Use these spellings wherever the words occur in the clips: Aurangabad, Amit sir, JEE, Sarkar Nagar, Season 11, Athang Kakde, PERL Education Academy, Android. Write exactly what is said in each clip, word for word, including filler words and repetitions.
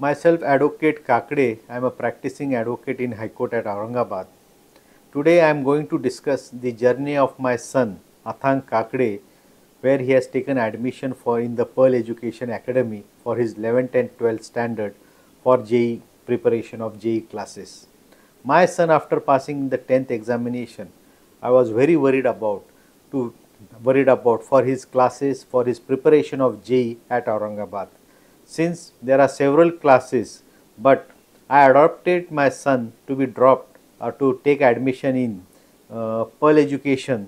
Myself, Advocate Kakde, I am a practicing advocate in High Court at Aurangabad. Today I am going to discuss the journey of my son, Athang Kakde, where he has taken admission for in the PERL Education Academy for his eleventh and twelfth standard for J E E preparation of J E E classes. My son, after passing the tenth examination, I was very worried about to worried about for his classes, for his preparation of J E E at Aurangabad. Since there are several classes, but I adopted my son to be dropped or to take admission in uh, PERL Education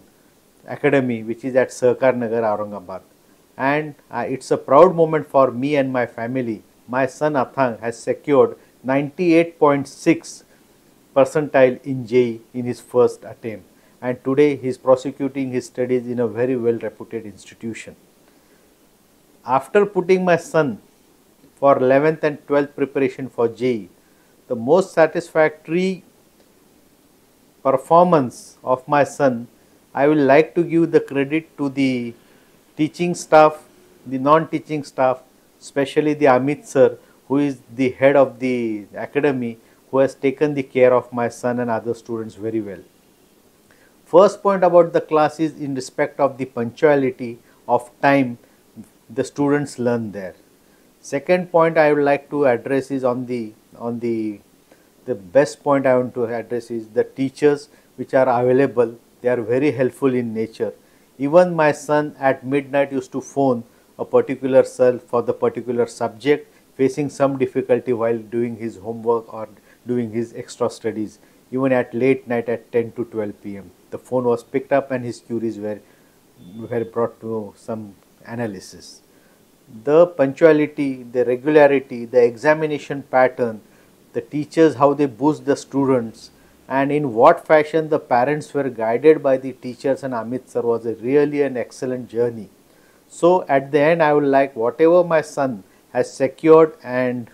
Academy, which is at Sarkar Nagar, Aurangabad. And uh, it's a proud moment for me and my family. My son Athang has secured ninety-eight point six percentile in J E E in his first attempt. And today he is prosecuting his studies in a very well reputed institution. After putting my son for eleventh and twelfth preparation for J E E, the most satisfactory performance of my son, I will like to give the credit to the teaching staff, the non-teaching staff, especially the Amit sir, who is the head of the academy, who has taken the care of my son and other students very well. First point about the class is in respect of the punctuality of time the students learn there. Second point I would like to address is on the on the the best point I want to address is the teachers which are available. They are very helpful in nature. Even my son at midnight used to phone a particular cell for the particular subject facing some difficulty while doing his homework or doing his extra studies, even at late night at ten to twelve P M The phone was picked up and his queries were, were brought to some analysis. The punctuality, the regularity, the examination pattern, the teachers, how they boost the students, and in what fashion the parents were guided by the teachers and Amit sir was a really an excellent journey. So at the end I would like whatever my son has secured and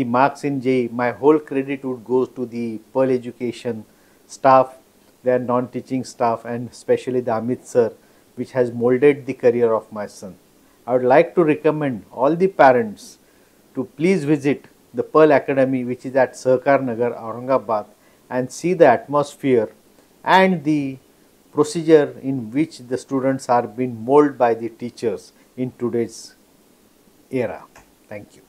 the marks in J E E, my whole credit would go to the PERL Education staff, their non-teaching staff, and especially the Amit sir, which has molded the career of my son. I would like to recommend all the parents to please visit the PERL Academy, which is at Sarkar Nagar, Aurangabad, and see the atmosphere and the procedure in which the students are being molded by the teachers in today's era. Thank you.